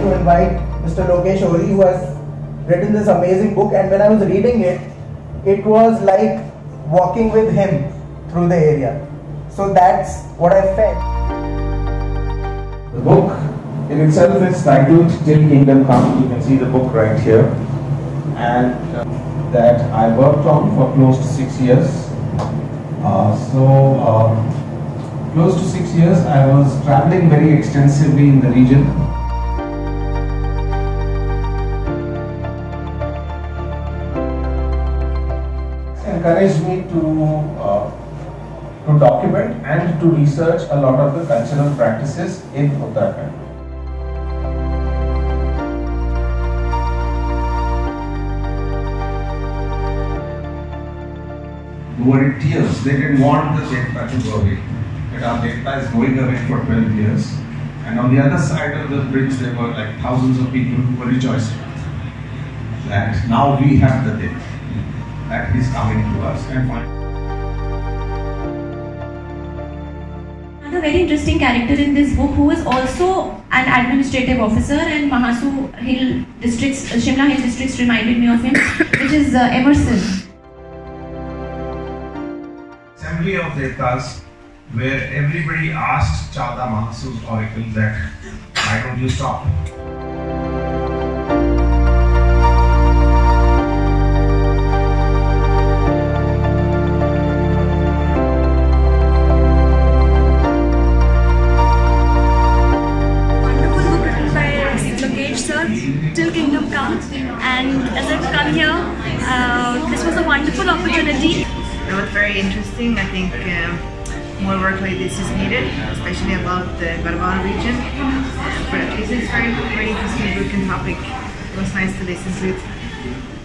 like to invite Mr. Lokesh Ohri, who has written this amazing book. And when I was reading it, it was like walking with him through the area. So that's what I felt. The book in itself is titled Till Kingdom Come. You can see the book right here. And that I worked on for close to 6 years. Close to 6 years, I was traveling very extensively in the region. Encouraged me to document and to research a lot of the cultural practices in Uttarakhand. They were in tears. They didn't want the dekhta to go away. That our dekhta is going away for 12 years. And on the other side of the bridge, there were like thousands of people who were rejoicing that now we have the dekhta, that is coming to us and fine. Another very interesting character in this book, who is also an administrative officer, and Mahasu Hill districts, Shimla Hill districts reminded me of him, which is Emerson. Assembly of Dekhtas, where everybody asked Chada Mahasu's oracle that why don't you stop? Till Kingdom Come, and as I've come here, this was a wonderful opportunity. It was very interesting. I think more work like this is needed, especially about the Garwar region. But at least it's very, very interesting book and topic. It was nice to listen to it.